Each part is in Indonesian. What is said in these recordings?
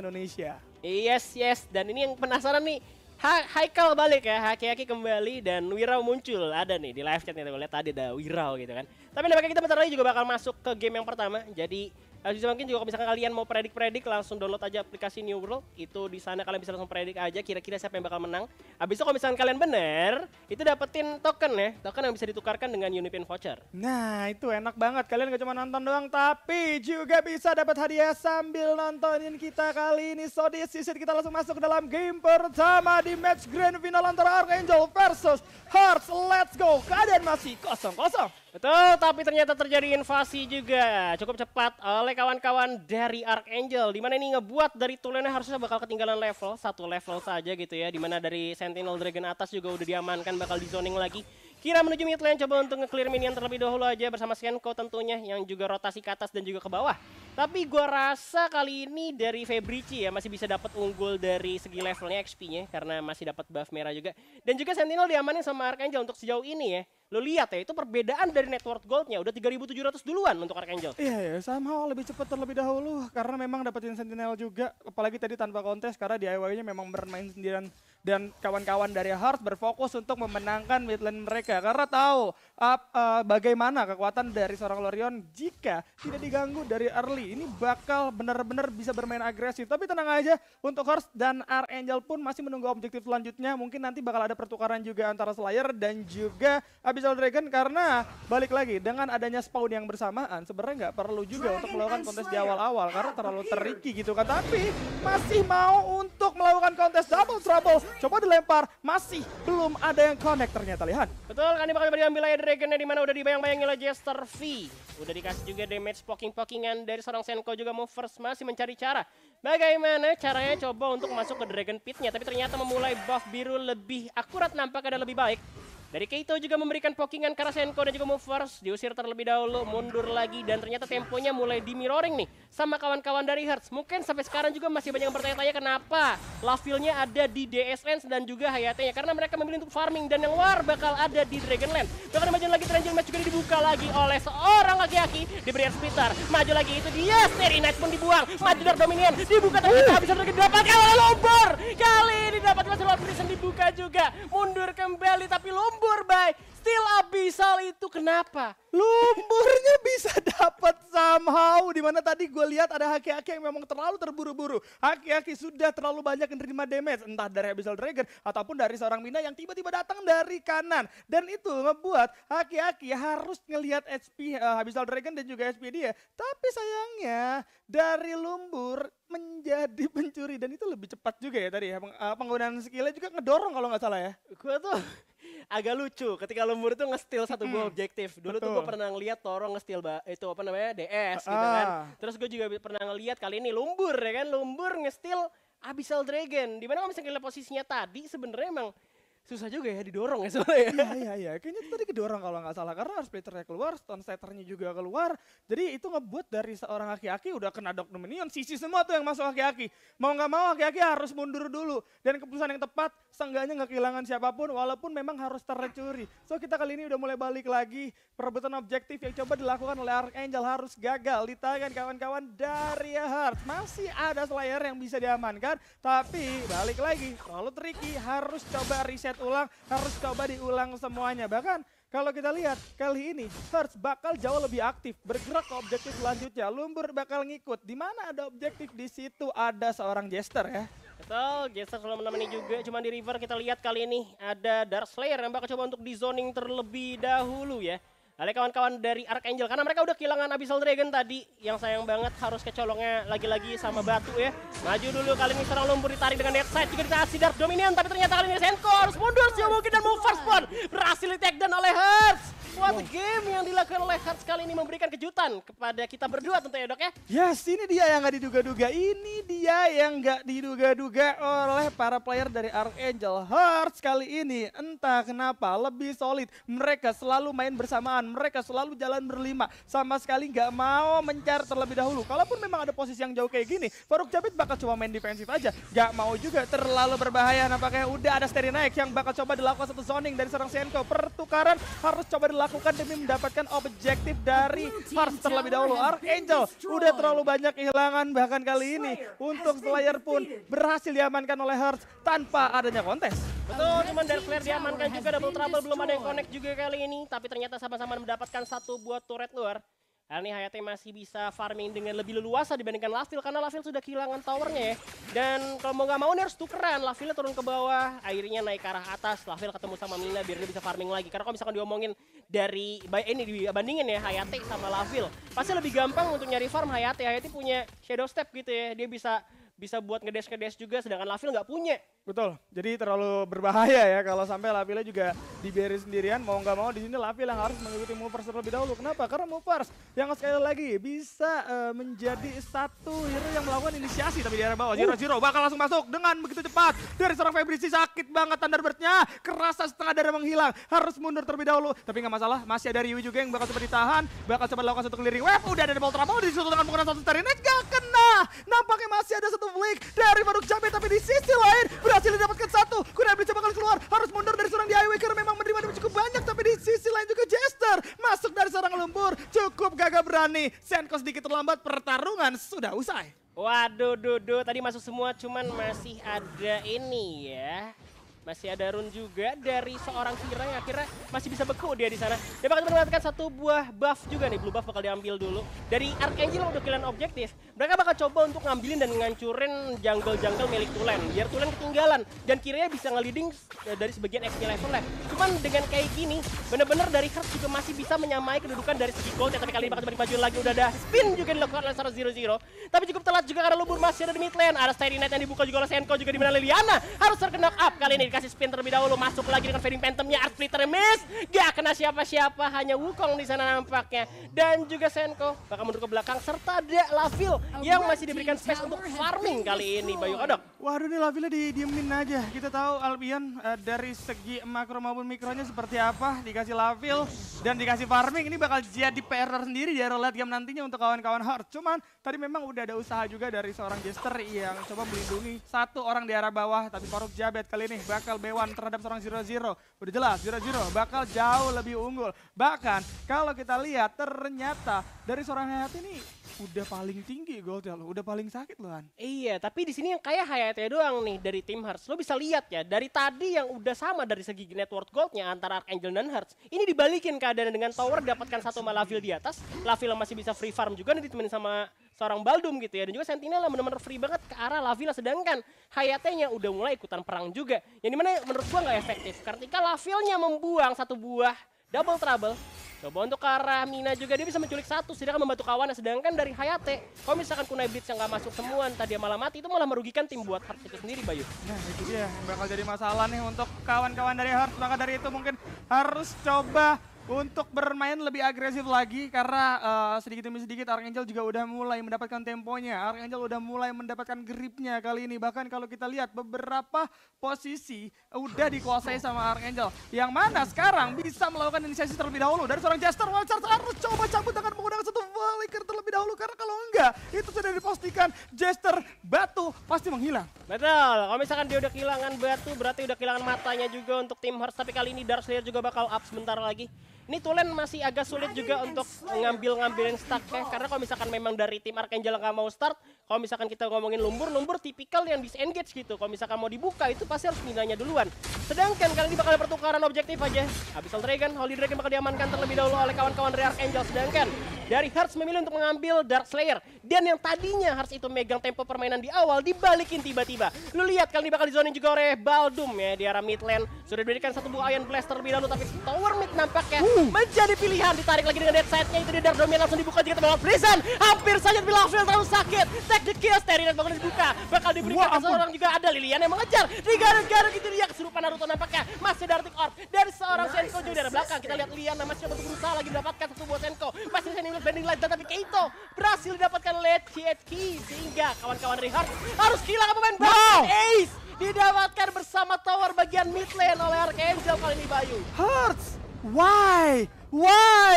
Indonesia. Yes, yes. Dan ini yang penasaran nih. Haikal balik ya, Haki-Haki kembali dan Wirau muncul. Ada nih di live chat nih, lihat tadi ada Wirau gitu kan. Tapi nampaknya kita bentar lagi juga bakal masuk ke game yang pertama. Jadi mungkin juga kalau misalkan kalian mau predik-predik langsung download aja aplikasi New World. Itu di sana kalian bisa langsung predik aja kira-kira siapa yang bakal menang. Habis itu kalau misalkan kalian bener, itu dapetin token ya. Token yang bisa ditukarkan dengan Unipen voucher. Nah, itu enak banget. Kalian gak cuma nonton doang tapi juga bisa dapat hadiah sambil nontonin kita kali ini. So this is it, kita langsung masuk ke dalam game pertama di match grand final antara Archangel versus Hertz. Let's go. Keadaan masih 0-0. Betul, tapi ternyata terjadi invasi juga. Cukup cepat oleh kawan-kawan dari Archangel. Dimana ini ngebuat dari Tulen harusnya bakal ketinggalan level. Satu level saja gitu ya. Dimana dari Sentinel Dragon atas juga udah diamankan, bakal di zoning lagi. Kira menuju mid lane, coba untuk nge-clear minion terlebih dahulu aja bersama Senko tentunya yang juga rotasi ke atas dan juga ke bawah. Tapi gua rasa kali ini dari Febrici ya masih bisa dapat unggul dari segi levelnya, XP-nya karena masih dapat buff merah juga. Dan juga Sentinel diamanin sama Archangel untuk sejauh ini ya. Lo lihat ya, itu perbedaan dari network goldnya udah 3.700 duluan untuk Archangel. Iya, somehow lebih cepat terlebih dahulu karena memang dapetin Sentinel juga. Apalagi tadi tanpa kontes karena DIY-nya memang bermain sendirian. Dan kawan-kawan dari Hertz berfokus untuk memenangkan mid lane mereka. Karena tahu bagaimana kekuatan dari seorang Lorion jika tidak diganggu dari early. Ini bakal benar-benar bisa bermain agresif. Tapi tenang aja, untuk Hertz dan Archangel pun masih menunggu objektif selanjutnya. Mungkin nanti bakal ada pertukaran juga antara Slayer dan juga Abyssal Dragon karena balik lagi dengan adanya spawn yang bersamaan sebenarnya nggak perlu juga untuk melakukan kontes di awal-awal karena terlalu tricky gitu kan. Tapi masih mau untuk melakukan kontes double trouble, coba dilempar, masih belum ada yang connect ternyata. Lihat betul kan, ini bakal diambil oleh Dragonnya dimana udah dibayang-bayangin oleh Jester V, udah dikasih juga damage poking-pokingan dari seorang Senko juga Movers masih mencari cara. Bagaimana caranya coba untuk masuk ke Dragon Pit-nya, tapi ternyata memulai buff biru lebih akurat nampaknya dan lebih baik. Dari Kaito juga memberikan pokingan ke arah Senko dan juga Movers. Diusir terlebih dahulu, mundur lagi dan ternyata temponya mulai di-mirroring nih sama kawan-kawan dari Hertz. Mungkin sampai sekarang juga masih banyak yang bertanya-tanya kenapa Laville-nya ada di DSN dan juga Hayate-nya. Karena mereka memilih untuk farming dan yang war bakal ada di Dragonland. Bahkan maju lagi, Triangle Match juga dibuka lagi oleh seorang laki-laki. Diberi Splitter, maju lagi itu dia. Starry Night pun dibuang, maju Dark Dominion, dibuka ternyata habis itu didapatkan oleh Lumburr. Kali ini dapatkan Wild Prison dibuka juga, mundur kembali tapi Lumburr by still Abyssal itu kenapa? Lumburnya bisa dapat somehow, dimana tadi gue lihat ada Haki-Haki yang memang terlalu terburu-buru. Haki-Haki sudah terlalu banyak menerima damage entah dari Abyssal Dragon ataupun dari seorang Mina yang tiba-tiba datang dari kanan. Dan itu membuat Haki-Haki harus ngelihat HP Abyssal Dragon dan juga HP dia. Tapi sayangnya dari Lumburr menjadi pencuri dan itu lebih cepat juga ya tadi ya. Penggunaan skillnya juga ngedorong kalau nggak salah ya. Gue tuh agak lucu ketika Lumburr itu nge-steal satu buah objektif. Dulu tuh gue pernah ngeliat Torong nge-steal itu apa namanya DS gitu kan. Terus gue juga pernah ngeliat kali ini Lumburr ya kan. Lumburr nge-steal Abyssal Dragon. Dimana kalau misalnya posisinya tadi sebenarnya emang susah juga ya didorong ya soalnya. Iya. Kayaknya tadi kedorong kalau nggak salah karena splitternya keluar, stone setter-nya juga keluar. Jadi itu ngebuat dari seorang Haki-Haki udah kena Dark Dominion, sisi semua tuh yang masuk Haki-Haki. Mau nggak mau Haki-Haki harus mundur dulu. Dan keputusan yang tepat, seenggaknya nggak kehilangan siapapun walaupun memang harus tercuri. So kita kali ini udah mulai balik lagi. Perebutan objektif yang coba dilakukan oleh Archangel harus gagal. Ditanyakan kawan-kawan dari Hertz. Masih ada Slayer yang bisa diamankan. Tapi balik lagi, terlalu tricky, harus coba reset ulang, harus coba diulang semuanya. Bahkan kalau kita lihat kali ini Hertz bakal jauh lebih aktif bergerak ke objektif selanjutnya. Lumburr bakal ngikut. Di mana ada objektif di situ ada seorang Jester ya. Betul, Jester selalu menemani juga. Cuma di river kita lihat kali ini ada Dark Slayer yang bakal coba untuk di zoning terlebih dahulu ya. Oleh kawan-kawan dari Archangel karena mereka udah kehilangan Abyssal Dragon tadi yang sayang banget harus kecolongnya lagi-lagi sama batu ya. Maju dulu kali ini serang Lumburr ditarik dengan dead side juga dikasih Dark Dominion tapi ternyata kali ini Senko harus mundur sih mungkin dan Movers pun berhasil di take down oleh Hertz. What game yang dilakukan oleh Hertz kali ini memberikan kejutan kepada kita berdua tentunya dok ya. Yes, ini dia yang gak diduga-duga. Ini dia yang gak diduga-duga oleh para player dari Archangel. Hertz kali ini entah kenapa lebih solid. Mereka selalu main bersamaan. Mereka selalu jalan berlima. Sama sekali gak mau mencar terlebih dahulu. Kalaupun memang ada posisi yang jauh kayak gini, Faruk Jabit bakal coba main defensif aja. Gak mau juga terlalu berbahaya. Nampaknya udah ada Starry Night yang bakal coba dilakukan satu zoning dari seorang Senko. Pertukaran harus coba dilakukan lakukan demi mendapatkan objektif dari Faruk terlebih dahulu. Archangel udah terlalu banyak kehilangan, bahkan kali ini untuk Slayer pun berhasil diamankan oleh Hertz tanpa adanya kontes. Betul, cuman Dark Slayer diamankan juga, double trouble belum ada yang connect juga kali ini, tapi ternyata sama-sama mendapatkan satu buat turret luar. Hal ini Hayate masih bisa farming dengan lebih leluasa dibandingkan Laville, karena Laville sudah kehilangan towernya ya. Dan kalau mau nggak mau ini harus tukeran, Laville turun ke bawah, akhirnya naik ke arah atas, Laville ketemu sama Mina biar dia bisa farming lagi. Karena kalau misalkan diomongin dari, dibandingin ya Hayate sama Laville, pasti lebih gampang untuk nyari farm Hayate. Hayate punya shadow step gitu ya, dia bisa buat ngedes juga, sedangkan Laville nggak punya. Betul, jadi terlalu berbahaya ya kalau sampai Laville juga dibiarin sendirian. Mau nggak mau di sini Laville yang harus mengikuti Movers terlebih dahulu. Kenapa? Karena Movers yang sekali lagi bisa menjadi satu hero yang melakukan inisiasi tapi di area bawah. Zero Zero bakal langsung masuk dengan begitu cepat dari seorang Febrici. Sakit banget Thunderbird-nya, kerasa setengah darah menghilang, harus mundur terlebih dahulu. Tapi nggak masalah, masih ada Ryu juga yang bakal coba ditahan, bakal coba dilakukan satu clearing wave. Udah ada double trouble di situ dengan menggunakan satu Starry Night, gak kena. Nampaknya masih ada satu flick dari Faruk Jabit, tapi di sisi lain hasil didapatkan satu, Kuda Blica bakal keluar, harus mundur dari seorang DIY karena memang menerima damage cukup banyak. Tapi di sisi lain juga Jester masuk dari seorang Lumburr, cukup gagah berani. Senko sedikit terlambat, pertarungan sudah usai. Waduh, tadi masuk semua, cuman masih ada ini ya. Masih ada run juga dari seorang Kira yang akhirnya masih bisa beku dia di sana. Dia bakal mendapatkan satu buah buff juga nih. Blue buff bakal diambil dulu dari Archangel untuk kilan objektif. Mereka bakal coba untuk ngambilin dan ngancurin jungle-jungle milik Tulen, biar Tulen ketinggalan dan Kiranya bisa ngeliding dari sebagian XP level left. Cuman dengan kayak gini, bener-bener dari Hertz juga masih bisa menyamai kedudukan dari segi gold ya. Tapi kali ini bakal dimajuin lagi, udah ada spin juga dilakukan oleh seorang Zero Zero. Tapi cukup telat juga karena Lumburr masih ada di mid lane. Ada Starry Night yang dibuka juga oleh Senko, juga di mana Liliana harus terkena knock up kali ini. Kasih spin terlebih dahulu, masuk lagi dengan Fading Phantom-nya. Art Splitter miss, gak kena siapa-siapa, hanya Wukong di sana nampaknya. Dan juga Senko bakal mundur ke belakang, serta ada Laville yang masih diberikan space untuk farming kali ini, Bayu Odok. Waduh, ini Laville didiemin aja. Kita tahu Albion dari segi makro maupun mikronya seperti apa. Dikasih Laville dan dikasih farming, ini bakal jadi PR sendiri di area late game nantinya untuk kawan-kawan Hearts. Cuman tadi memang udah ada usaha juga dari seorang Jester yang coba melindungi satu orang di arah bawah, tapi Faruk Jabit kali ini bakal B1 terhadap seorang Zero Zero. Udah jelas Zero Zero bakal jauh lebih unggul. Bahkan kalau kita lihat ternyata dari seorang Hayate ini udah paling tinggi goldnya loh, udah paling sakit loh. Iya, tapi di sini yang kayak Hayate doang nih dari tim Hertz. Lo bisa lihat ya, dari tadi yang udah sama dari segi network goldnya antara Archangel dan Hertz. Ini dibalikin keadaan dengan tower dapatkan satu Laville di atas. Laville masih bisa free farm juga nih, ditemenin sama seorang Baldum gitu ya, dan juga Sentinel yang benar-benar free banget ke arah Laville, sedangkan Hayate-nya udah mulai ikutan perang juga. Yang dimana menurut gua nggak efektif, ketika Laville-nya membuang satu buah double trouble, coba untuk ke arah Mina juga, dia bisa menculik satu, sedangkan membantu kawannya. Sedangkan dari Hayate, kalau misalkan kunai blitz yang nggak masuk semua, entah dia malah mati, itu malah merugikan tim buat Hertz itu sendiri, Bayu. Nah itu dia, bakal jadi masalah nih untuk kawan-kawan dari Hertz, maka dari itu mungkin harus coba untuk bermain lebih agresif lagi, karena sedikit demi sedikit Archangel juga udah mulai mendapatkan temponya. Archangel udah mulai mendapatkan gripnya kali ini. Bahkan kalau kita lihat beberapa posisi udah dikuasai sama Archangel, yang mana sekarang bisa melakukan inisiasi terlebih dahulu. Dari seorang Jester, Walter harus coba cabut dengan menggunakan satu Flicker terlebih dahulu, karena kalau enggak, itu sudah dipastikan Jester batu pasti menghilang. Betul, kalau misalkan dia udah kehilangan batu, berarti udah kehilangan matanya juga untuk tim Hertz. Tapi kali ini Dark Slayer juga bakal up sebentar lagi. Ini Tulen masih agak sulit juga untuk ngambilin stack-nya, karena kalau misalkan memang dari tim Archangel nggak mau start, kalau misalkan kita ngomongin Lumburr, Lumburr tipikal yang disengage gitu. Kalau misalkan mau dibuka itu pasti harus minanya duluan. Sedangkan kali ini bakal ada pertukaran objektif aja. Abyssal Dragon, Holy Dragon bakal diamankan terlebih dahulu oleh kawan-kawan dari Archangel. Sedangkan dari Hertz memilih untuk mengambil Dark Slayer. Dan yang tadinya Hertz itu megang tempo permainan di awal, dibalikin tiba-tiba. Lu lihat kali ini bakal dizonin juga oleh Baldum ya, di arah mid lane. Sudah diberikan satu buah Iron Blast terlebih dahulu, tapi tower mid nampaknya menjadi pilihan. Ditarik lagi dengan dead side-nya, itu dia Dark Dominion langsung dibuka juga Wild Prison. Hampir saja tapi Laville terlalu sakit, take the kill. Starry Night bangunan dibuka, bakal diberikan ke seorang juga, ada Liliana yang mengejar, digarut-garut itu dia kesurupan Naruto nampaknya. Masih ada Arctic Orb dari seorang Senko juga dari belakang, kita lihat Liliana masih coba berusaha lagi mendapatkan satu buah Senko. Masih bisa nimbul banding light, tapi Kaito berhasil didapatkan lead key, sehingga kawan-kawan dari Hertz harus kehilangan pemain bahkan Ace didapatkan bersama tower bagian mid lane oleh Archangel kali ini, Bayu. Hertz, why?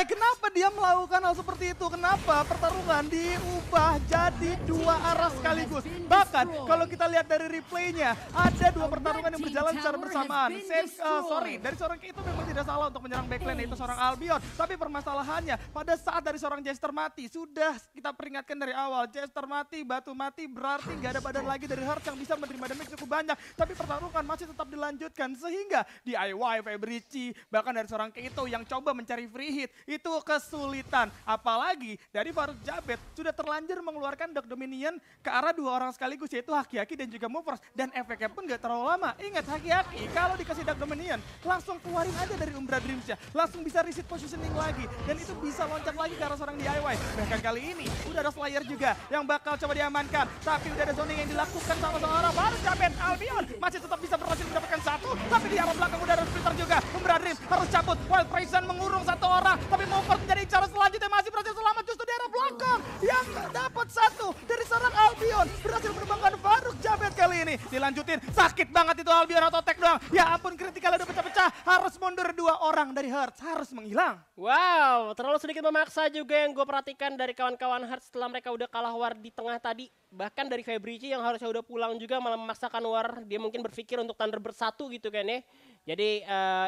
Kenapa dia melakukan hal seperti itu. Kenapa? Pertarungan diubah jadi dua arah sekaligus. Bahkan kalau kita lihat dari replaynya, ada dua pertarungan yang berjalan secara bersamaan. Dari seorang Kaito memang tidak salah untuk menyerang backlane, itu seorang Albion. Tapi permasalahannya pada saat dari seorang Jester mati, sudah kita peringatkan dari awal. Jester mati, batu mati, berarti nggak ada badan lagi dari Hertz yang bisa menerima damage cukup banyak. Tapi pertarungan masih tetap dilanjutkan sehingga DIY, Febrici, bahkan dari seorang Kaito yang coba mencari free hit itu kesulitan. Apalagi dari Faruk Jabit sudah terlanjur mengeluarkan Dark Dominion ke arah dua orang sekaligus, yaitu Haki-Haki dan juga Movers, dan efeknya pun gak terlalu lama. Ingat, Haki-Haki kalau dikasih Dark Dominion langsung keluarin aja dari Umbra Dreams ya, langsung bisa reset positioning lagi dan itu bisa loncat lagi ke arah seorang DIY. Bahkan kali ini udah ada Slayer juga yang bakal coba diamankan, tapi udah ada zoning yang dilakukan sama seorang Faruk Jabit. Albion masih tetap bisa berhasil mendapatkan satu, tapi di arah belakang udah ada Splitter juga. Umbra Dreams harus cabut, Wild Prison mengurung satu orang, tapi Movers menjadi cara selanjutnya masih berhasil selamat justru di arah belakang yang dapat satu dari seorang Albion. Berhasil menerbangkan Faruk Jabit kali ini. Dilanjutin, sakit banget itu Albion atau tag doang. Ya ampun, kritikalnya udah pecah-pecah, harus mundur dua orang dari Hertz, harus menghilang. Wow, terlalu sedikit memaksa juga yang gue perhatikan dari kawan-kawan Hertz setelah mereka udah kalah war di tengah tadi. Bahkan dari Febrici yang harusnya udah pulang juga malah memaksakan war. Dia mungkin berpikir untuk Thunderbird satu gitu kan ya. Jadi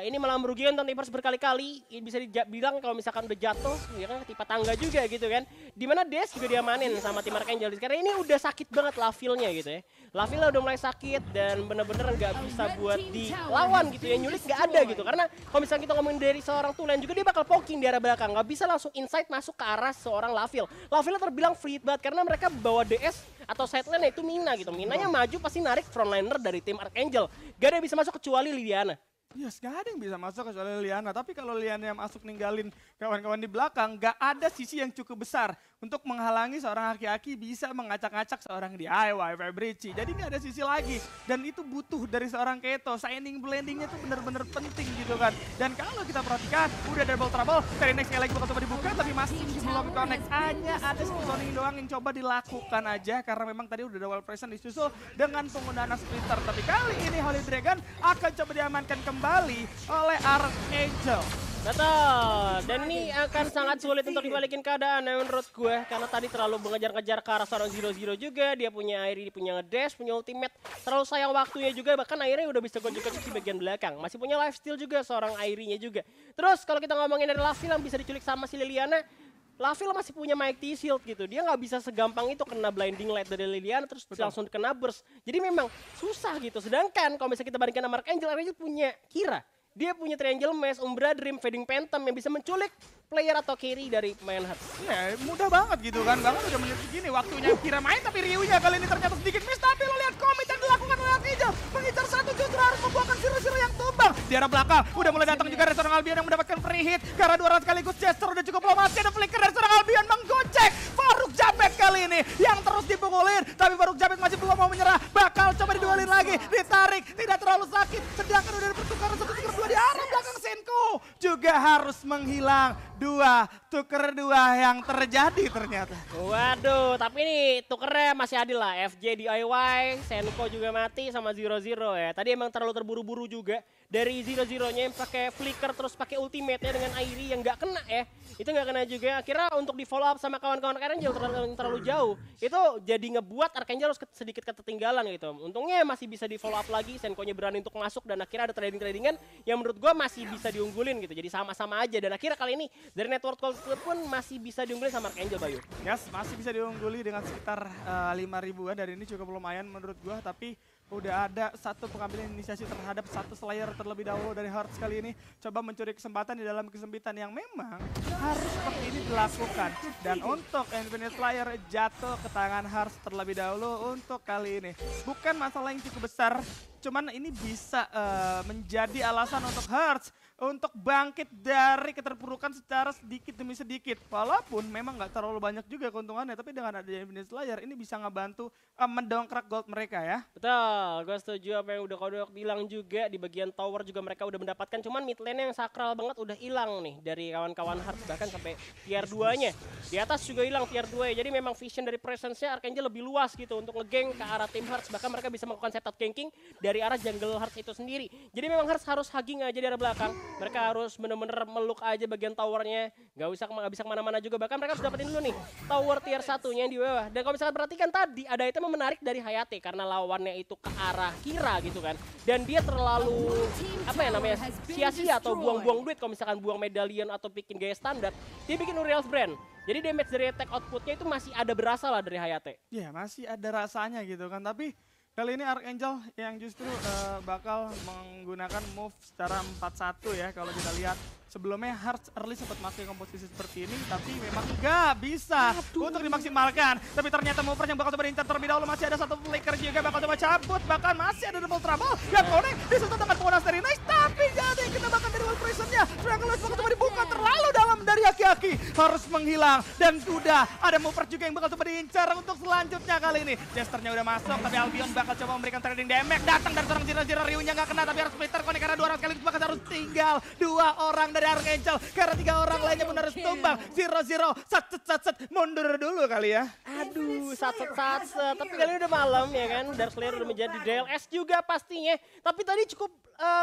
ini malah merugikan Thunderbird berkali-kali. Bisa dibilang kalau misalkan udah jatuh, ya kan ketipa tangga juga gitu kan. Dimana Des juga diamanin sama tim Archangel. Karena ini udah sakit banget Laville-nya gitu ya. Laville udah mulai sakit dan bener-bener gak bisa buat dilawan gitu ya. Nyulik gak ada gitu. Karena kalau misalkan kita ngomongin dari seorang Tulen juga, dia bakal poking di arah belakang. Gak bisa langsung inside masuk ke arah seorang Laville. Laville terbilang free hit banget karena mereka bawa DS atau side lane itu Mina gitu. Minanya maju pasti narik frontliner dari tim Archangel. Gak ada yang bisa masuk kecuali Liliana. Yes, gak ada yang bisa masuk kecuali Liliana. Tapi kalau Liliana yang masuk ninggalin kawan-kawan di belakang, gak ada sisi yang cukup besar untuk menghalangi seorang Haki-Haki bisa mengacak-acak seorang DIY, Febrici. Jadi gak ada sisi lagi. Dan itu butuh dari seorang Kaito. Signing blendingnya tuh bener-bener penting gitu kan. Dan kalau kita perhatikan, udah double trouble. Dari next sekali lagi bakal coba dibuka, tapi masih belum connect. Hanya ada zoning doang yang coba dilakukan aja. Karena memang tadi udah double present disusul dengan penggunaan Splitter. Tapi kali ini Holy Dragon akan coba diamankan kembali oleh Archangel. Betul, dan ini akan sangat sulit untuk dibalikin keadaan menurut gue. Karena tadi terlalu mengejar-ngejar ke arah seorang Zero juga. Dia punya Airi, punya ngedash, punya ultimate. Terlalu sayang waktunya juga, bahkan Airi udah bisa gojek-gojek di bagian belakang. Masih punya lifesteal juga seorang Airinya juga. Terus kalau kita ngomongin dari Laville yang bisa diculik sama si Liliana, Laville masih punya Mighty Shield gitu. Dia nggak bisa segampang itu kena blinding light dari Liliana terus langsung kena burst. Jadi memang susah gitu. Sedangkan kalau misalnya kita bandingkan sama Archangel, Archangel punya Kira. Dia punya Triangle Maze, Umbra Dream, Fading Phantom yang bisa menculik player atau carry dari main Hertz. Ya, mudah banget gitu kan. Bahkan udah menit segini waktunya Kira main, tapi Ryu-nya kali ini ternyata sedikit miss. Tapi lo lihat komit yang dilakukan oleh Archangel. Mengincar satu justru harus membuahkan Zero-Zero yang tumbang. Di arah belakang udah mulai datang juga dari seorang Albion yang mendapatkan free hit. Karena dua orang sekaligus Jester udah cukup lama. Ada Flicker dari seorang Albion menggocek Faruk Jabit kali ini yang terus dipunggulin. Tapi Faruk Jabit masih belum mau menyerah. Bakal coba diduelin lagi. Ditarik, tidak terlalu sakit. Sedangkan udah dipertukaran satu tuker dua di arah belakang. Senko juga harus menghilang. Dua tuker dua yang terjadi ternyata. Waduh, tapi ini tukernya masih adil lah. FJ DIY, Senko juga mati sama Zero Zero ya. Tadi emang terlalu terburu-buru juga dari Zero Zero-nya yang pakai Flicker terus pakai ultimate-nya dengan Airi yang nggak kena ya. Itu nggak kena juga. Akhirnya untuk di follow up sama kawan-kawan Archangel terlalu jauh. Itu jadi ngebuat Archangel harus sedikit ketinggalan gitu. Untungnya masih bisa di follow up lagi. Senko-nya berani untuk masuk dan akhirnya ada trading-tradingan yang menurut gue masih bisa diunggulin gitu. Jadi sama-sama aja dan akhirnya kali ini dari network gold pun masih bisa diungguli sama Archangel, Bayu. Yes, masih bisa diungguli dengan sekitar 5.000-an. Dan ini cukup lumayan menurut gua, tapi udah ada satu pengambilan inisiasi terhadap satu Slayer terlebih dahulu dari Hertz kali ini. Coba mencuri kesempatan di dalam kesempitan yang memang harus seperti ini dilakukan. Dan untuk Infinite Slayer jatuh ke tangan Hertz terlebih dahulu untuk kali ini. Bukan masalah yang cukup besar, cuman ini bisa menjadi alasan untuk Hertz untuk bangkit dari keterpurukan secara sedikit demi sedikit. Walaupun memang gak terlalu banyak juga keuntungannya, tapi dengan adanya Infinite Slayer ini bisa ngebantu mendongkrak gold mereka ya. Betul, gue setuju apa yang udah Kodok bilang juga. Di bagian tower juga mereka udah mendapatkan, cuman mid lane yang sakral banget udah hilang nih dari kawan-kawan Hertz, bahkan sampai tier 2-nya. Di atas juga hilang tier 2 ya. Jadi memang vision dari presence-nya Archangel lebih luas gitu untuk nge-gank ke arah tim Hertz. Bahkan mereka bisa melakukan setup ganking dari arah jungle Hertz itu sendiri. Jadi memang Hertz harus hugging aja di arah belakang. Mereka harus bener-bener meluk aja bagian towernya. Gak bisa kemana-mana juga. Bahkan mereka harus dapetin dulu nih tower tier 1-nya di bawah. Dan kalau misalkan perhatikan tadi ada item yang menarik dari Hayate. Karena lawannya itu ke arah Kira gitu kan. Dan dia terlalu apa ya namanya, sia-sia atau buang-buang duit. Kalau misalkan buang medallion atau bikin gaya standar. Dia bikin Uriel's brand. Jadi damage dari attack outputnya itu masih ada berasa lah dari Hayate. Iya, masih ada rasanya gitu kan. Tapi kali ini Archangel yang justru bakal menggunakan move secara 4-1 ya. Kalau kita lihat sebelumnya Hertz early sempat pakai komposisi seperti ini. Tapi memang nggak bisa untuk dimaksimalkan. Tapi ternyata mover yang bakal coba diincar terlebih dahulu. Masih ada satu flicker juga bakal coba cabut. Bahkan masih ada double trouble yang konek. Disusul dengan kemana Starry Night. Tapi jadi kita bahkan dari Wild Prison-nya. Dragonless bakal coba dibuka terlalu dalam dari Haki-Haki. Harus menghilang. Dan sudah ada mover juga yang bakal coba diincar untuk selanjutnya kali ini. Jesternya udah masuk tapi Albion bakal coba memberikan trading damage. Datang dari seorang Zero Zero, Ryu-nya nggak kena tapi harus Splitter konek karena dua orang sekali bahkan harus tinggal dua orang dari Archangel karena tiga orang lainnya pun harus tumbang. Zero Zero sat mundur dulu kali ya. Aduh sat tapi kali ini udah malam ya kan. Dark Slayer udah menjadi DLS juga pastinya. Tapi tadi cukup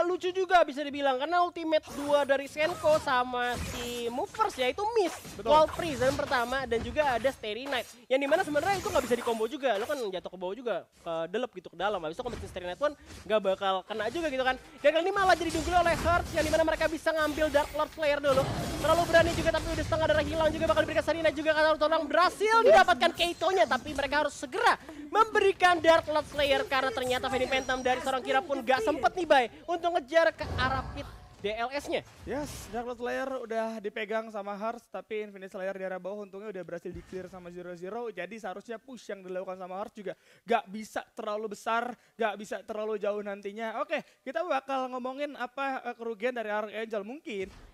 lucu juga bisa dibilang karena ultimate 2 dari Senko sama si Movers ya itu miss. Wild Prison pertama dan juga ada Starry Night yang dimana sebenarnya itu nggak bisa dikombo juga. Lo kan jatuh ke bawah juga ke delep gitu ke dalam, habis itu komitmen Starry Night pun gak bakal kena juga gitu kan. Dan kali ini malah jadi diungguli oleh Hertz yang dimana mereka bisa ngambil Dark Lord Slayer dulu. Terlalu berani juga tapi udah setengah darah hilang juga bakal diberikan Starry Night juga karena orang berhasil didapatkan Kaito-nya. Tapi mereka harus segera memberikan Dark Lord Slayer karena ternyata Vending Phantom dari seorang Kira pun gak sempet nih Bay untuk ngejar ke arah pit DLS-nya. Yes, Dark Lord Slayer udah dipegang sama Hertz, tapi Infinite Slayer di arah bawah untungnya udah berhasil di-clear sama Zero Zero. Jadi seharusnya push yang dilakukan sama Hertz juga gak bisa terlalu besar, gak bisa terlalu jauh nantinya. Oke, kita bakal ngomongin apa kerugian dari Archangel.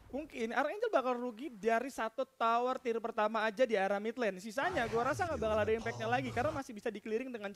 Mungkin Archangel bakal rugi dari satu tower tier pertama aja di arah mid lane. Sisanya gua rasa gak bakal ada impact-nya lagi karena masih bisa di-clearing dengan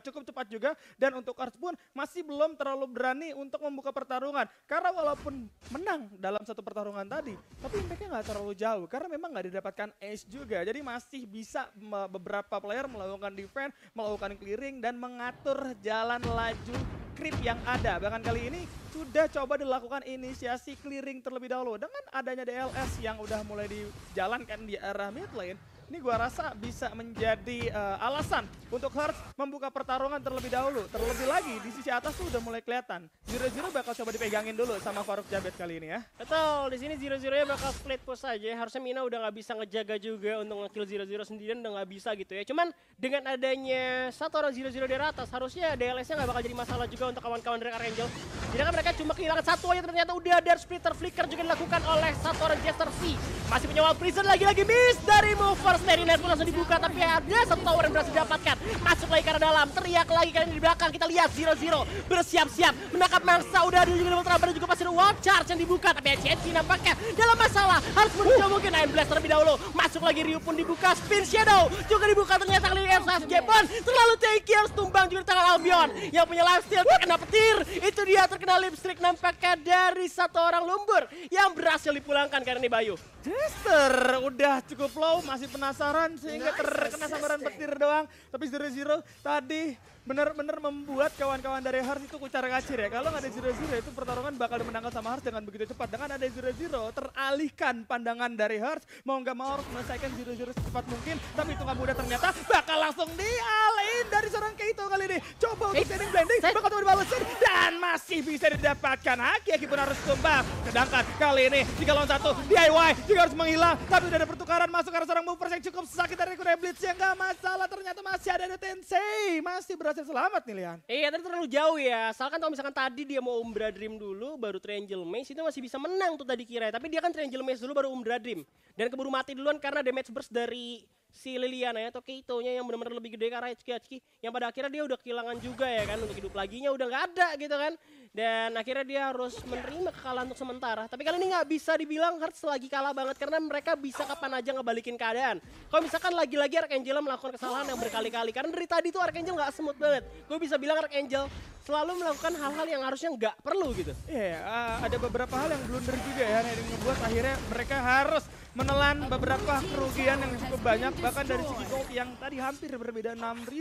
cukup cepat juga. Dan untuk Hertz pun masih belum terlalu berani untuk membuka pertarungan. Karena walaupun menang dalam satu pertarungan tadi, tapi impact-nya gak terlalu jauh karena memang gak didapatkan ace juga. Jadi masih bisa beberapa player melakukan defense, melakukan clearing dan mengatur jalan laju creep yang ada. Bahkan kali ini sudah coba dilakukan inisiasi clearing terlebih dahulu. Dengan adanya DLS yang udah mulai dijalankan di arah mid lane, ini gua rasa bisa menjadi alasan untuk Hertz membuka pertarungan terlebih dahulu. Terlebih lagi di sisi atas tuh udah mulai kelihatan. Zero Zero bakal coba dipegangin dulu sama Faruk Jabit kali ini ya. Betul, di sini Zero Zero-nya bakal split push aja. Harusnya Mina udah nggak bisa ngejaga juga untuk nge-kill Zero Zero sendirian udah nggak bisa gitu ya. Cuman dengan adanya satu orang Zero Zero di atas, harusnya DLS-nya nggak bakal jadi masalah juga untuk kawan-kawan dari Archangel. Jadi kan mereka cuma kehilangan satu aja ternyata udah ada Splitter Flicker juga dilakukan oleh satu orang Jester C. Masih punya Wild Prison lagi-lagi miss dari Movers. Starry Night pun langsung dibuka tapi ada satu tower yang berhasil didapatkan. Masuk lagi karena dalam, teriak lagi karena di belakang. Kita lihat Zero Zero bersiap-siap menangkap mangsa. Udah ada juga double trouble juga pasti wild charge yang dibuka. Tapi HCNC nampaknya dalam masalah. Harus mencoba mungkin Nine Blast terlebih dahulu. Masuk lagi Ryu pun dibuka, Spin Shadow juga dibuka. Ternyata kali ini FFG pun terlalu take harus tumbang juga di tangan Albion. Yang punya lifesteal terkena petir. Itu dia terkena lipstick nampaknya dari satu orang Lumburr yang berhasil dipulangkan karena ini Bayu. Jester udah cukup low, masih penasaran sehingga terkena sambaran petir doang. Tapi Zero Zero tadi benar-benar membuat kawan-kawan dari Hertz itu kucar-kacir ya. Kalau nggak ada Zero Zero itu pertarungan bakal dimenangkan sama Hertz dengan begitu cepat. Dengan ada Zero Zero teralihkan pandangan dari Hertz. Mau nggak mau harus menyelesaikan Zero Zero secepat mungkin. Tapi itu nggak mudah ternyata bakal langsung dialihin dari seorang Kaito kali ini. Coba untuk standing blending, bakal coba dibalesin dan masih bisa didapatkan. Haki-Haki pun harus tumbang. Sedangkan kali ini 3-1 DIY juga harus menghilang. Tapi udah ada pertukaran masuk karena seorang Movers yang cukup sakit dari kuda Blitz yang nggak masalah. Ternyata masih ada Tensei, masih berhasil. Selamat nih Lian. Iya tadi terlalu jauh ya. Asalkan kalau misalkan tadi dia mau Umbra Dream dulu baru Triangle Maze itu masih bisa menang tuh tadi Kira. Tapi dia kan Triangle Maze dulu baru Umbra Dream. Dan keburu mati duluan karena damage burst dari si Liliana ya atau Kaito-nya yang benar-benar lebih gede karena Haki-Haki. Yang pada akhirnya dia udah kehilangan juga ya kan. Untuk hidup laginya udah gak ada gitu kan. Dan akhirnya dia harus menerima kekalahan untuk sementara. Tapi kali ini gak bisa dibilang Hertz lagi kalah banget. Karena mereka bisa kapan aja ngebalikin keadaan. Kalau misalkan lagi-lagi Archangel melakukan kesalahan yang berkali-kali. Karena dari tadi tuh Archangel gak smooth banget. Gue bisa bilang Archangel selalu melakukan hal-hal yang harusnya nggak perlu gitu. Iya, ada beberapa hal yang blunder juga ya. Yang membuat akhirnya mereka harus menelan beberapa kerugian yang cukup banyak, bahkan dari segi gold yang tadi hampir berbeda 6.000,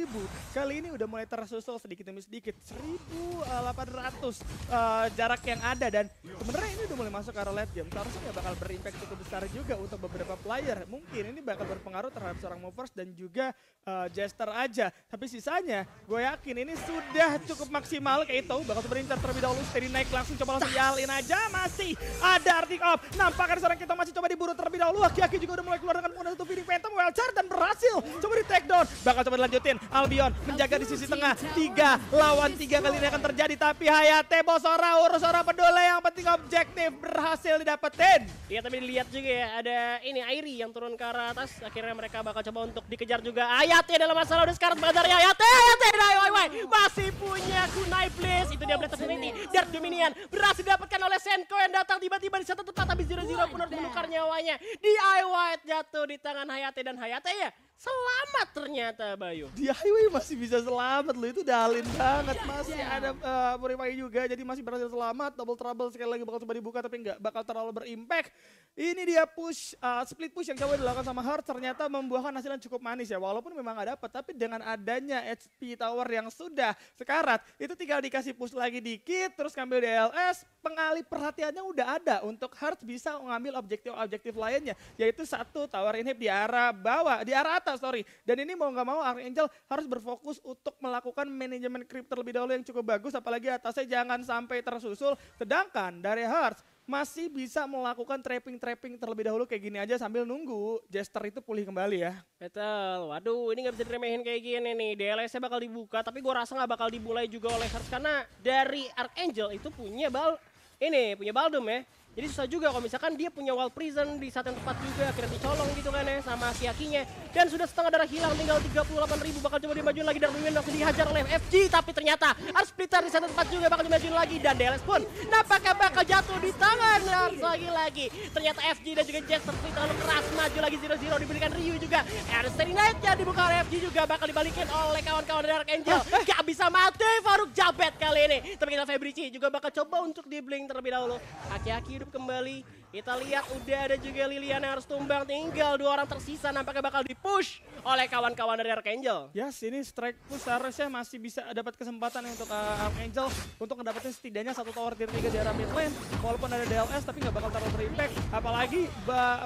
kali ini udah mulai tersusul sedikit demi sedikit 1.800 jarak yang ada, dan sebenarnya ini udah mulai masuk ke arah late game, seharusnya bakal berimpact cukup besar juga untuk beberapa player. Mungkin ini bakal berpengaruh terhadap seorang Movers dan juga Jester aja, tapi sisanya gue yakin ini sudah cukup maksimal. Kaito bakal berincar terlebih dahulu, steady naik langsung, coba langsung dialin aja, masih ada artik off, nampaknya seorang Kaito masih coba diburu terlebih dahulu. Lalu Haki-Haki juga udah mulai keluar dengan menggunakan satu feeding phantom, well charge dan berhasil. Coba di take down, bakal coba dilanjutin. Albion menjaga di sisi tengah, 3 lawan 3 kali ini akan terjadi. Tapi Hayate bos ora urus ora peduli, yang penting objektif berhasil didapetin. Iya tapi dilihat juga ya, ada ini Airi yang turun ke arah atas. Akhirnya mereka bakal coba untuk dikejar juga. Hayate dalam masalah udah sekarang badarnya Hayate. Hayate DIY masih punya kunai please. Itu dia Blaster Unity. Dark Dominion berhasil didapatkan oleh Senko yang datang tiba-tiba di satu tempat, tapi Zero pun menukar nyawanya. DIY jatuh di tangan Hayate, dan Hayate ya selamat ternyata Bayu. DIY masih bisa selamat loh, itu dalin banget. Masih ada Muripagi juga, jadi masih berhasil selamat. Double trouble sekali lagi bakal coba dibuka tapi nggak bakal terlalu berimpact. Ini dia push, split push yang coba dilakukan sama Hertz ternyata membuahkan hasil yang cukup manis ya. Walaupun memang nggak dapat, tapi dengan adanya HP Tower yang sudah sekarat, itu tinggal dikasih push lagi dikit, terus ngambil DLS, pengalih perhatiannya udah ada untuk Hertz bisa mengambil objektif-objektif lain, yaitu satu tower inhib di arah bawah, di arah atas sorry. Dan ini mau nggak mau Archangel harus berfokus untuk melakukan manajemen creep terlebih dahulu yang cukup bagus, apalagi atasnya jangan sampai tersusul. Sedangkan dari Hertz masih bisa melakukan trapping-trapping terlebih dahulu kayak gini aja sambil nunggu Jester itu pulih kembali ya. Betul, waduh ini gak bisa diremehin kayak gini nih. DLS-nya bakal dibuka tapi gua rasa gak bakal dimulai juga oleh Hertz karena dari Archangel itu punya punya Baldum ya. Jadi susah juga kalau misalkan dia punya Wild Prison di saat yang tepat juga, akhirnya dicolong gitu kan ya sama si Haki-Hakinya. Dan sudah setengah darah hilang, tinggal 38.000, bakal coba dimajuin lagi. Dark Dominion langsung dihajar oleh FG, tapi ternyata Splitter di saat yang tepat juga bakal dimajuin lagi. Dan DLS pun nampaknya bakal jatuh di tangan Hertz lagi-lagi. Ternyata FG dan juga Jester terlalu keras, maju lagi 0-0, diberikan Ryu juga. Starry Night yang dibuka oleh FG juga bakal dibalikin oleh kawan-kawan Dark Angel. Gak bisa mati Faruk Jabit kali ini. Tapi kita Febrici juga bakal coba untuk di-blink terlebih dahulu. Haki-Haki kembali, kita lihat udah ada juga Liliana yang harus tumbang, tinggal 2 orang tersisa, nampaknya bakal dipush oleh kawan-kawan dari Archangel. Yes, ini strike push harusnya masih bisa dapat kesempatan untuk Archangel untuk mendapatkan setidaknya satu tower tier 3 di arah mid lane, walaupun ada DLS tapi nggak bakal terlalu berimpact, apalagi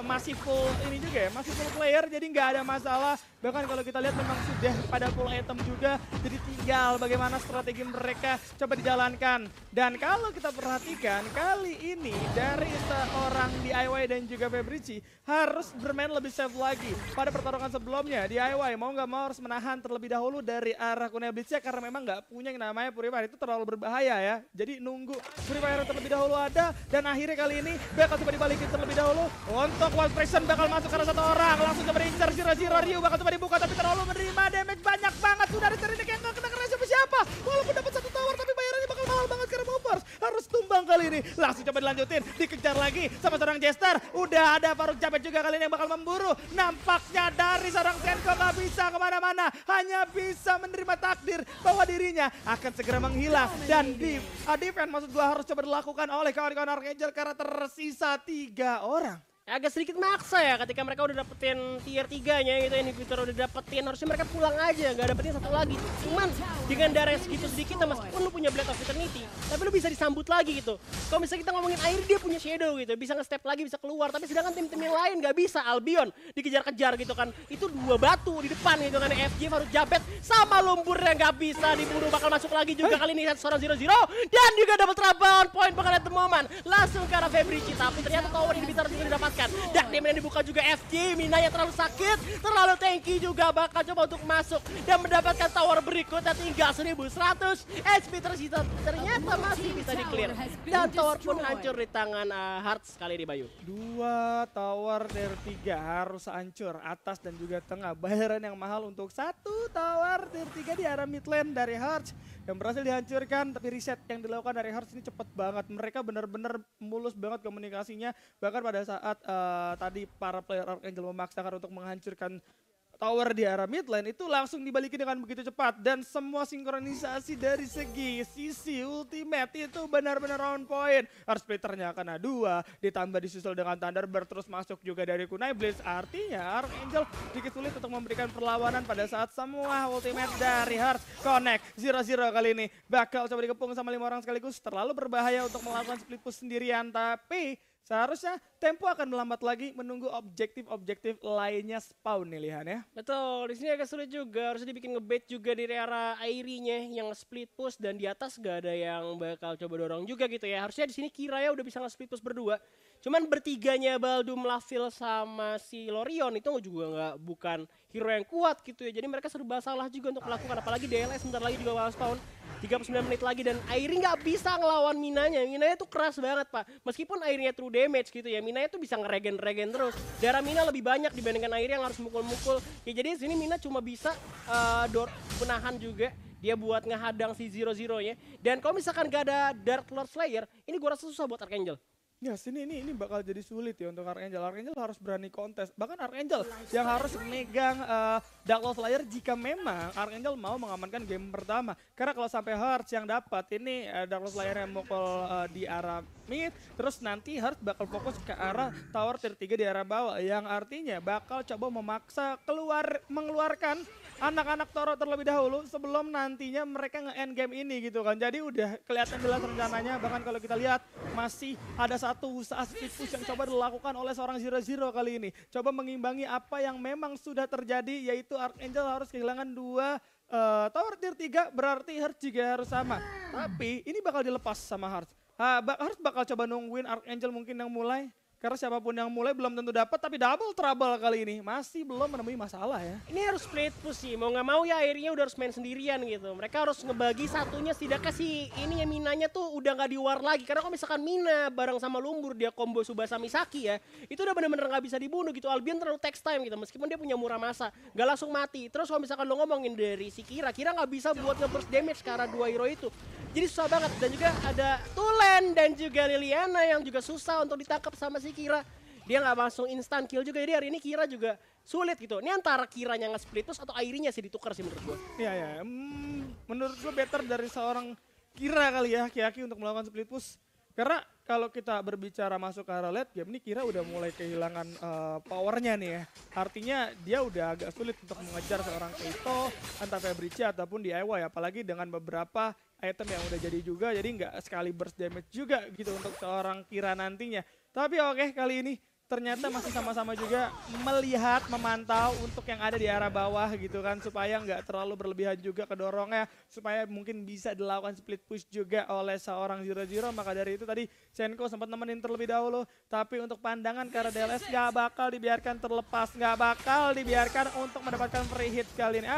masih full ini juga ya, masih full player jadi nggak ada masalah. Bahkan kalau kita lihat memang sudah pada full item juga, jadi tinggal bagaimana strategi mereka coba dijalankan. Dan kalau kita perhatikan kali ini dari seorang DIY dan juga Febrici harus bermain lebih safe lagi. Pada pertarungan sebelumnya DIY mau nggak mau harus menahan terlebih dahulu dari arah kunai blitznya karena memang nggak punya yang namanya purifier, itu terlalu berbahaya ya. Jadi nunggu purifier terlebih dahulu ada, dan akhirnya kali ini bakal coba dibalikin terlebih dahulu. Untuk Wild Prison bakal masuk karena satu orang, langsung coba diincar 0-0, Ryu bakal coba dibuka tapi terlalu menerima damage banyak banget. Sudah ada cerdik yang nggak kena siapa-siapa, walaupun dapat satu tower tapi bayarannya bakal mahal banget karena Movers harus tumbang kali ini. Langsung coba dilanjutin, dikejar lagi sama seorang Jester. Udah ada Faruk Jabit juga kali ini yang bakal memburu. Nampaknya dari seorang Senko gak bisa kemana-mana, hanya bisa menerima takdir bahwa dirinya akan segera menghilang. Dan defense maksud gua harus coba dilakukan oleh kawan-kawan Archangel karena tersisa 3 orang. Agak sedikit maksa ya ketika mereka udah dapetin tier 3-nya gitu, inhibitor udah dapetin, harusnya mereka pulang aja, gak dapetin satu lagi. Cuman dengan darah segitu sedikit meskipun lu punya Blade of Eternity, tapi lu bisa disambut lagi gitu. Kalau misalnya kita ngomongin Airi, dia punya shadow gitu, bisa nge-step lagi, bisa keluar, tapi sedangkan tim-tim yang lain gak bisa. Albion dikejar-kejar gitu kan, itu 2 batu di depan gitu kan, FG Faruk Jabit sama Lumburr yang gak bisa dibunuh, bakal masuk lagi juga kali ini seorang 0-0 dan juga double trouble, poin bakal at the moment langsung ke arah Febrici, tapi ternyata tower inhibitor juga didapatkan. Dark Demon yang dibuka juga FG, Mina yang terlalu sakit, terlalu tanky juga bakal coba untuk masuk dan mendapatkan tower berikutnya, tinggal 1.100 HP tersisa, ternyata masih bisa di clear dan tower pun hancur di tangan Hertz kali ini Bayu. 2 tower tier 3 harus hancur, atas dan juga tengah, bayaran yang mahal untuk 1 tower tier 3 di arah mid lane dari Hertz yang berhasil dihancurkan. Tapi riset yang dilakukan dari Hertz ini cepet banget, mereka benar-benar mulus banget komunikasinya, bahkan pada saat tadi para player Archangel memaksakan untuk menghancurkan tower di arah mid lane itu langsung dibalikin dengan begitu cepat. Dan semua sinkronisasi dari segi sisi ultimate itu benar-benar on point. Heart Splitternya kena dua, ditambah disusul dengan Thunderbird terus masuk juga dari Kunai Blitz. Artinya Archangel dikit sulit untuk memberikan perlawanan pada saat semua ultimate dari Heart connect. 0-0 kali ini bakal coba dikepung sama 5 orang sekaligus. Terlalu berbahaya untuk melakukan split push sendirian, tapi seharusnya tempo akan melambat lagi menunggu objektif-objektif lainnya spawn nih Lihan ya. Betul, di sini agak sulit juga, harusnya dibikin ngebait juga di daerah Airinya yang split push dan di atas gak ada yang bakal coba dorong juga gitu ya. Harusnya di sini Kira ya udah bisa nge-split push berdua. Cuman bertiganya Baldum, Laville sama si Lorion itu juga nggak bukan hero yang kuat gitu ya. Jadi mereka serba salah juga untuk melakukan, apalagi DLS sebentar lagi juga bakal spawn. 39 menit lagi dan Airi nggak bisa ngelawan Minanya. Minanya tuh keras banget Pak. Meskipun Airinya true damage gitu ya, Minanya tuh bisa ngeregen-regen terus. Darah Mina lebih banyak dibandingkan Airi yang harus mukul-mukul. Ya jadi sini Mina cuma bisa menahan juga. Dia buat ngehadang si 0-0 ya. Dan kalau misalkan nggak ada Dark Lord Slayer, ini gua rasa susah buat Archangel. Ya sini ini bakal jadi sulit ya untuk Archangel. Archangel harus berani kontes. Bahkan Archangel yang harus memegang Dark Lord Slayer jika memang Archangel mau mengamankan game pertama. Karena kalau sampai Hertz yang dapat ini Dark Lord Slayer yang mukul di arah mid. Terus nanti Hertz bakal fokus ke arah tower tier 3 di arah bawah. Yang artinya bakal coba memaksa mengeluarkan anak-anak Toro terlebih dahulu sebelum nantinya mereka nge-end game ini gitu kan. Jadi udah kelihatan jelas rencananya, bahkan kalau kita lihat masih ada satu usaha split push yang coba dilakukan oleh seorang 0-0 kali ini. Coba mengimbangi apa yang memang sudah terjadi, yaitu Archangel harus kehilangan dua tower tier 3, berarti Hertz juga harus sama. Tapi ini bakal dilepas sama Hertz. Hertz bakal coba nungguin Archangel mungkin yang mulai. Karena siapapun yang mulai belum tentu dapat, tapi double trouble kali ini. Masih belum menemui masalah ya. Ini harus split push sih, mau gak mau ya akhirnya udah harus main sendirian gitu. Mereka harus ngebagi satunya, setidaknya si ini ya Minanya tuh udah gak di-war lagi. Karena kalau misalkan Mina bareng sama Lumburr dia combo Subasa Misaki ya, itu udah bener-bener gak bisa dibunuh gitu. Albion terlalu takes time gitu, meskipun dia punya murah masa, gak langsung mati. Terus kalau misalkan lo ngomongin dari si Kira gak bisa buat nge-burst damage karena dua hero itu. Jadi susah banget, dan juga ada Tulen dan juga Liliana yang juga susah untuk ditangkap sama si Kira. Dia nggak langsung instan kill juga, jadi hari ini Kira juga sulit gitu. Ini antara Kiranya nge-split push atau Airinya sih ditukar sih menurut gue. Iya. Menurut gue better dari seorang Kira kali ya, Haki-Haki untuk melakukan split push. Karena kalau kita berbicara masuk ke arah late game ini Kira udah mulai kehilangan powernya nih ya. Artinya dia udah agak sulit untuk mengejar seorang Kaito, entah Febrici ataupun DIY. Apalagi dengan beberapa item yang udah jadi juga, jadi nggak sekali burst damage juga gitu untuk seorang Kira nantinya. Tapi oke, kali ini ternyata masih sama-sama juga melihat, memantau untuk yang ada di arah bawah gitu kan. Supaya nggak terlalu berlebihan juga kedorongnya. Supaya mungkin bisa dilakukan split push juga oleh seorang 0-0. Maka dari itu tadi Senko sempat nemenin terlebih dahulu. Tapi untuk pandangan karena DLS nggak bakal dibiarkan terlepas. Nggak bakal dibiarkan untuk mendapatkan free hit kali ini.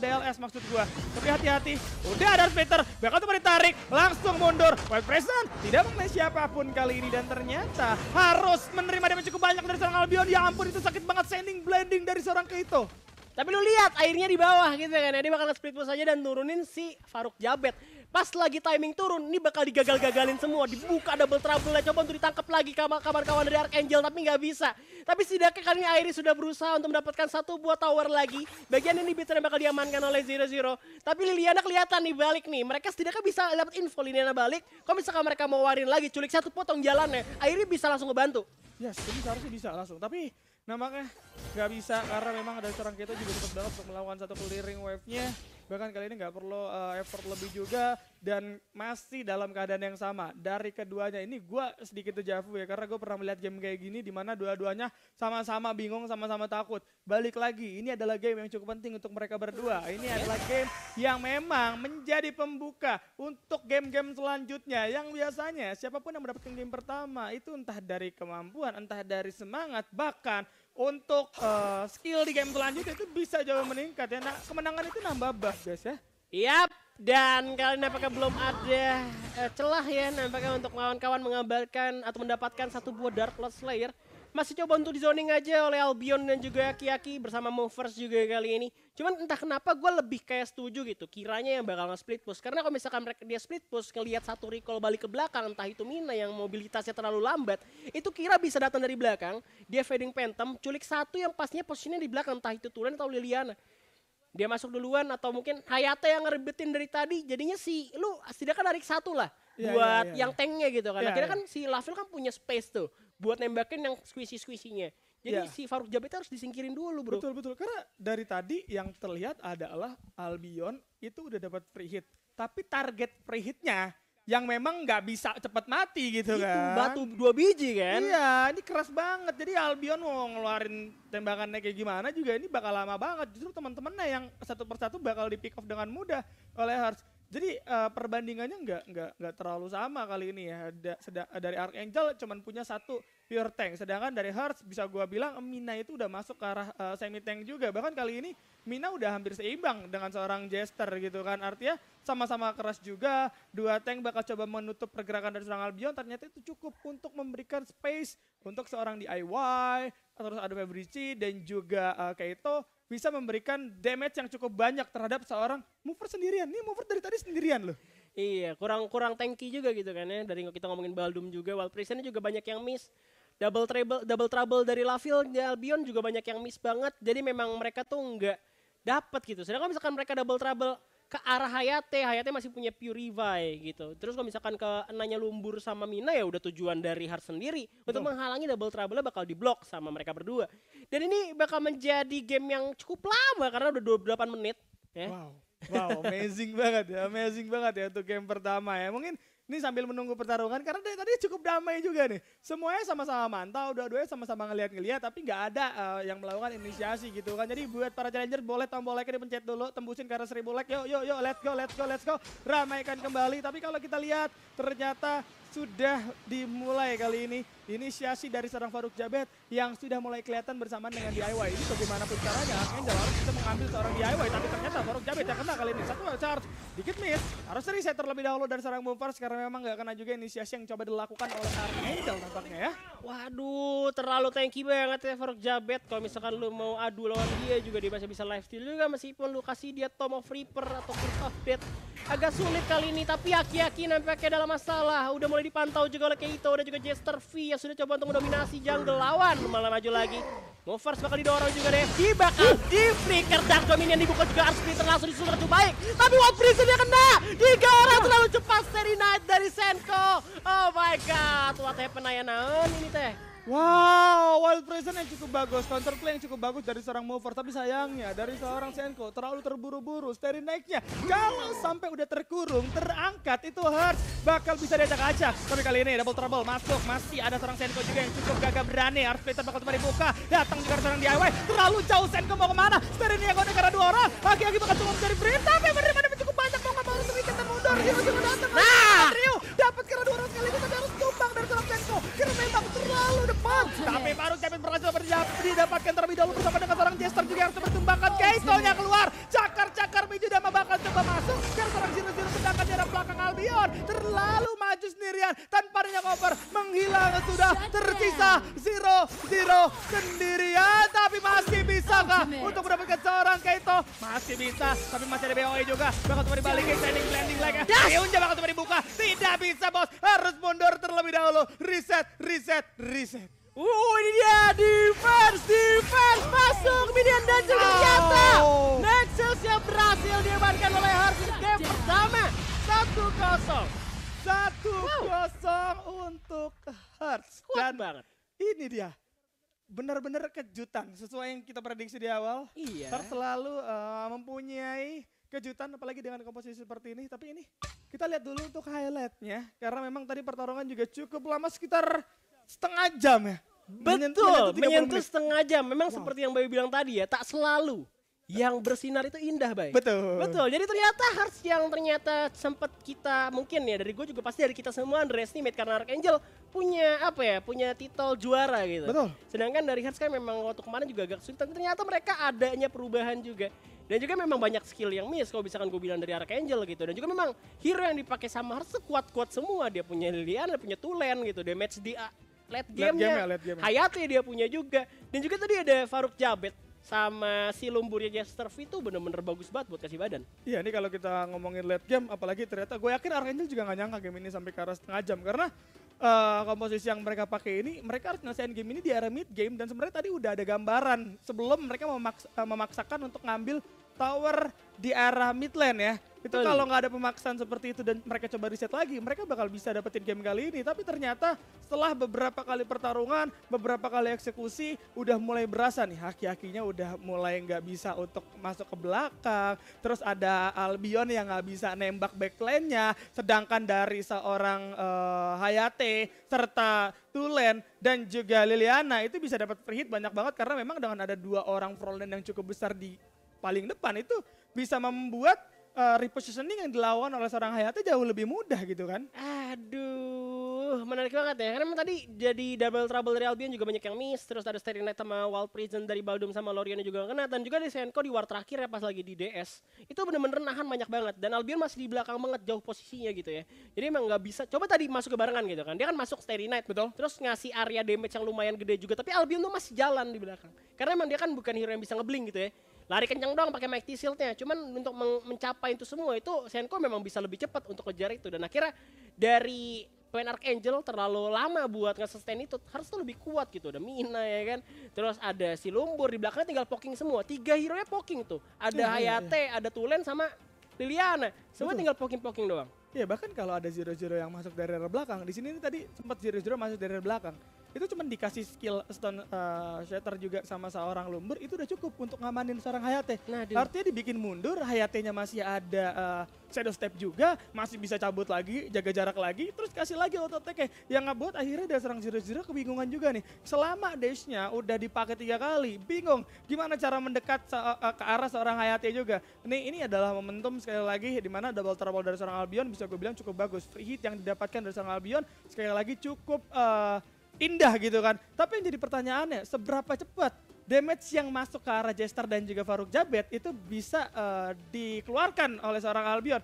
DLS maksud gua. Tapi hati-hati. Udah ada Splitter. Bakal tuh ditarik. Langsung mundur. Wild Prison tidak mengenai siapapun kali ini. Dan ternyata harus menerima damage cukup banyak dari seorang Albion. Ya ampun, itu sakit banget sending blending dari seorang Kaito. Tapi lu lihat airnya di bawah gitu kan. Dia bakal split push aja dan turunin si Faruk Jabit. Pas lagi timing turun, ini bakal digagal-gagalin semua. Dibuka double trouble, coba untuk ditangkap lagi kawan-kawan dari Archangel, tapi nggak bisa. Tapi setidaknya kali ini Airi sudah berusaha untuk mendapatkan satu buah tower lagi. Bagian ini bitter yang bakal diamankan oleh 0-0. Tapi Liliana kelihatan nih balik nih. Mereka setidaknya bisa dapat info Liliana balik. Kalau misalkan mereka mau warin lagi, culik satu potong jalannya, Airi bisa langsung ngebantu. Ya, yes, harusnya bisa langsung, tapi namanya nggak bisa karena memang ada seorang Kaito juga tetap dalam untuk melakukan satu clearing wave-nya. Bahkan kali ini nggak perlu effort lebih juga dan masih dalam keadaan yang sama dari keduanya. Ini gue sedikit dejavu ya, karena gue pernah melihat game kayak gini di mana dua-duanya sama-sama bingung, sama-sama takut. Balik lagi, ini adalah game yang cukup penting untuk mereka berdua. Ini adalah game yang memang menjadi pembuka untuk game-game selanjutnya, yang biasanya siapapun yang mendapatkan game pertama itu entah dari kemampuan, entah dari semangat, bahkan untuk skill di game selanjutnya itu bisa jauh meningkat ya. Nah, kemenangan itu nambah buff guys ya. Yap, dan kalian nampaknya belum ada celah ya nampaknya untuk kawan-kawan mengabarkan atau mendapatkan satu buah Dark Lord Slayer. masih coba untuk di zoning aja oleh Albion dan juga Haki-Haki bersama Movers juga kali ini. Cuman entah kenapa gue lebih kayak setuju gitu, kiranya yang bakal nge-split push. Karena kalau misalkan dia split push, ngelihat satu recall balik ke belakang, entah itu Mina yang mobilitasnya terlalu lambat, itu Kira bisa datang dari belakang, dia fading Phantom, culik satu yang pastinya posisinya di belakang, entah itu Tulen atau Liliana. Dia masuk duluan atau mungkin Hayate yang ngeribetin dari tadi, jadinya si lu setidaknya narik satu lah. Buat yang tanknya gitu kan. Akhirnya kan si Laville kan punya space tuh buat nembakin yang squishy-squishy-nya. Jadi si Faruk Jabit harus disingkirin dulu, bro. Betul-betul. Karena dari tadi yang terlihat adalah Albion itu udah dapat free hit. Tapi target free hitnya yang memang nggak bisa cepat mati gitu kan. Itu batu dua biji kan. Iya, ini keras banget. Jadi Albion mau ngeluarin tembakannya kayak gimana juga ini bakal lama banget. Justru teman-temannya yang satu persatu bakal di pick off dengan mudah oleh Hertz. Jadi perbandingannya nggak terlalu sama kali ini ya. Dari Archangel cuman punya satu pure tank, sedangkan dari Hertz bisa gua bilang Mina itu udah masuk ke arah semi tank juga. Bahkan kali ini Mina udah hampir seimbang dengan seorang Jester gitu kan. Artinya sama-sama keras juga, dua tank bakal coba menutup pergerakan dari seorang Albion. Ternyata itu cukup untuk memberikan space untuk seorang DIY, terus ada Febrici dan juga Kaito. Bisa memberikan damage yang cukup banyak terhadap seorang Mover sendirian. Nih Mover dari tadi sendirian loh. Iya, kurang tanky juga gitu kan ya. Dari kita ngomongin Baldum juga, Wild Prison juga banyak yang miss. Double trouble dari Laville, Albion juga banyak yang miss banget. Jadi memang mereka tuh nggak dapat gitu. Sedangkan misalkan mereka double trouble ke arah Hayate, Hayate masih punya pure revive gitu. Terus kalau misalkan ke enanya Lumburr sama Mina ya udah tujuan dari Hertz sendiri untuk menghalangi double trouble bakal diblok sama mereka berdua. Dan ini bakal menjadi game yang cukup lama karena udah 28 menit. Ya. Wow, amazing banget ya, untuk game pertama ya. Mungkin ini sambil menunggu pertarungan karena dari tadi cukup damai juga nih. Semuanya sama-sama mantau, dua-duanya sama-sama ngeliat-ngeliat tapi nggak ada yang melakukan inisiasi gitu kan. Jadi buat para challenger boleh tombol like-nya dipencet dulu, tembusin ke arah 1000 like. Yuk, let's go. Ramaikan kembali, tapi kalau kita lihat ternyata sudah dimulai kali ini inisiasi dari seorang Faruk Jabit yang sudah mulai kelihatan bersamaan dengan DIY. Ini bagaimanapun caranya Archangel harus bisa mengambil seorang DIY, tapi ternyata Faruk Jabit yang kena kali ini. Satu charge, dikit miss, harus reset terlebih dahulu dari seorang Movers karena memang gak kena juga inisiasi yang coba dilakukan oleh Archangel tampaknya ya. Waduh, terlalu tanky banget ya Faruk Jabit. Kalau misalkan lu mau adu lawan dia juga dia masih bisa lifesteal juga meskipun lu kasih dia Tom of Reaper atau Curse of Death. Agak sulit kali ini, tapi Haki-Haki nampaknya dalam masalah. Udah mulai dipantau juga oleh Kaito dan juga Jester V yang sudah coba untuk mendominasi jungle lawan. Malah maju lagi. Movers bakal didorong juga deh. Dia bakal di-flicker. Dark Dominion dibuka juga. Splitter langsung disunter cukup baik. Tapi Wild Prison dia kena. Tiga orang terlalu cepat. Starry Night dari Senko. Oh my god. What happened Ayanaon ini teh? Wow, Wild Prison yang cukup bagus, counterplay yang cukup bagus dari seorang Mover. Tapi sayangnya dari seorang Senko terlalu terburu-buru. Starry Night-nya kalau sampai udah terkurung, terangkat, itu Hertz bakal bisa diacak-acak. Tapi kali ini double trouble masuk, masih ada seorang Senko juga yang cukup gagah berani. Harus Splitter bakal coba dibuka, datang juga seorang DIY. Terlalu jauh Senko mau kemana, Starry Night yang karena dua orang. Haki-Haki bakal cuma mencari berita, tapi menerima damage cukup banyak. Mau gak mau harus reset dan mundur, Zero datang. Nah, Ryu dapat karena dua orang sekali ini tapi harus tumbang dari seorang Senko. Karena memang terlalu depan, tapi Faruk Jabit berhasil didapatkan terlebih dahulu bersama dengan seorang Jester juga yang bertumbangkan. Kaito-nya keluar, cakar-cakar biju dan bakal coba masuk. Karena seorang Zero sedangkan di arah belakang Albion terlalu maju sendirian tanpa adanya cover, menghilang sudah tersisa Zero sendirian. Tapi masih bisa kah untuk mendapatkan seorang Kaito? Masih bisa, tapi masih ada BOE juga. Bakal coba dibalikin, landing like Yunja bakal coba dibuka, tidak bisa bos, harus mundur terlebih dahulu. Reset. Ini dia defense masuk Minion dan juga Yata. Nexus yang berhasil diamankan oleh Hertz game pertama 1-0 untuk Hertz. Dan banget. Ini dia benar-benar kejutan sesuai yang kita prediksi di awal. Iya. Hertz selalu mempunyai kejutan apalagi dengan komposisi seperti ini. Tapi ini kita lihat dulu untuk highlightnya karena memang tadi pertarungan juga cukup lama, sekitar setengah jam ya. Betul, menyentuh setengah jam. Memang seperti yang Bayu bilang tadi ya, tak selalu yang bersinar itu indah, Bay. Betul. Jadi ternyata Hertz yang ternyata sempat kita mungkin ya, dari gue juga pasti dari kita semua underestimate karena Archangel punya punya titel juara gitu. Betul. Sedangkan dari Hertz kan memang waktu kemarin juga agak sulit, tapi ternyata mereka adanya perubahan juga. Dan juga memang banyak skill yang miss kalau misalkan gue bilang dari Archangel gitu. Dan juga memang hero yang dipakai sama Hertz kuat-kuat semua. Dia punya Liliana, punya Tulen gitu. Damage di late game-nya. Hayate dia punya juga. Dan juga tadi ada Faruk Jabit sama si Lumburnya Jester itu bener-bener bagus banget buat kasih badan. Iya, ini kalau kita ngomongin late game, apalagi ternyata gue yakin Archangel juga gak nyangka game ini sampai ke arah setengah jam. Karena komposisi yang mereka pakai ini, mereka harus nyelesain game ini di area mid game. Dan sebenarnya tadi udah ada gambaran sebelum mereka memaksakan untuk ngambil tower di arah mid lane ya. Itu kalau nggak ada pemaksaan seperti itu dan mereka coba riset lagi, mereka bakal bisa dapetin game kali ini. Tapi ternyata setelah beberapa kali pertarungan, beberapa kali eksekusi, udah mulai berasa nih Haki-Hakinya udah mulai nggak bisa untuk masuk ke belakang. Terus ada Albion yang nggak bisa nembak backlane-nya. Sedangkan dari seorang Hayate serta Tulen dan juga Liliana itu bisa dapat free hit banyak banget. Karena memang dengan ada dua orang frontline yang cukup besar di paling depan itu bisa membuat repositioning yang dilawan oleh seorang Hayate jauh lebih mudah gitu kan. Aduh, menarik banget ya. Karena tadi jadi double trouble dari Albion juga banyak yang miss. Terus ada Starry Night sama Wild Prison dari Baldum sama Lorion juga kena. Dan juga di Senko di war terakhir ya pas lagi di DS. Itu bener-bener nahan banyak banget. Dan Albion masih di belakang banget jauh posisinya gitu ya. Jadi emang gak bisa. Coba tadi masuk ke barengan gitu kan. Dia kan masuk Starry Night. Betul. Terus ngasih area damage yang lumayan gede juga. Tapi Albion tuh masih jalan di belakang. Karena emang dia kan bukan hero yang bisa ngebling gitu ya. Lari kencang doang pakai mighty shield-nya, cuman untuk mencapai itu semua itu Senko memang bisa lebih cepat untuk ngejar itu. Dan akhirnya dari Point Archangel terlalu lama buat nge-sustain itu, harus tuh lebih kuat gitu. Ada Mina ya kan, terus ada si Lumburr, di belakangnya tinggal poking semua. Tiga hero-nya poking tuh, ada Hayate, ada Tulen sama Liliana, semua tinggal poking-poking doang. Iya, bahkan kalau ada Zero Zero yang masuk dari arah belakang, di sini tadi sempat Zero Zero masuk dari arah belakang. Itu cuma dikasih skill stone shatter juga sama seorang Lumburr, itu udah cukup untuk ngamanin seorang Hayate. Nah, artinya dibikin mundur, Hayatenya masih ada shadow step juga, masih bisa cabut lagi, jaga jarak lagi, terus kasih lagi auto attack-nya. Yang ngebuat akhirnya dari serang Zero-Zero kebingungan juga nih. Selama dash-nya udah dipakai 3 kali, bingung gimana cara mendekat ke arah seorang Hayate juga. Ini adalah momentum sekali lagi di mana double trouble dari seorang Albion bisa gue bilang cukup bagus. Free hit yang didapatkan dari seorang Albion sekali lagi cukup indah gitu kan. Tapi yang jadi pertanyaannya, seberapa cepat damage yang masuk ke arah Jester dan juga Faruk Jabit itu bisa dikeluarkan oleh seorang Albion.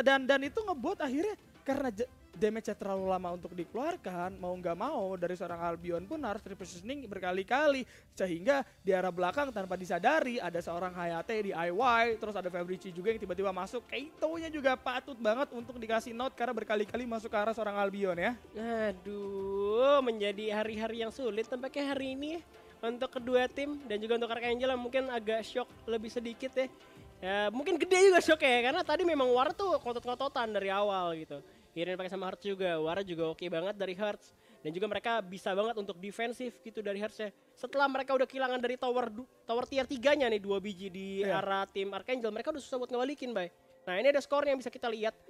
Dan itu ngebuat akhirnya karena damage-nya terlalu lama untuk dikeluarkan, mau nggak mau dari seorang Albion pun harus repositioning berkali-kali. Sehingga di arah belakang tanpa disadari ada seorang Hayate DIY, terus ada Febrici juga yang tiba-tiba masuk. Kaito-nya juga patut banget untuk dikasih note karena berkali-kali masuk ke arah seorang Albion ya. Aduh, menjadi hari-hari yang sulit tampaknya hari ini untuk kedua tim dan juga untuk Archangel yang mungkin agak shock lebih sedikit ya. Ya mungkin gede juga shock ya, karena tadi memang War tuh ngotot-ngototan dari awal gitu. Kira-kira pakai sama Hertz juga, War juga oke banget dari Hertz. Dan juga mereka bisa banget untuk defensif gitu dari Hertz ya. Setelah mereka udah kehilangan dari tower tier 3-nya nih 2 biji di arah tim Archangel, mereka udah susah buat ngewalikin, Bay. Nah ini ada skornya yang bisa kita lihat.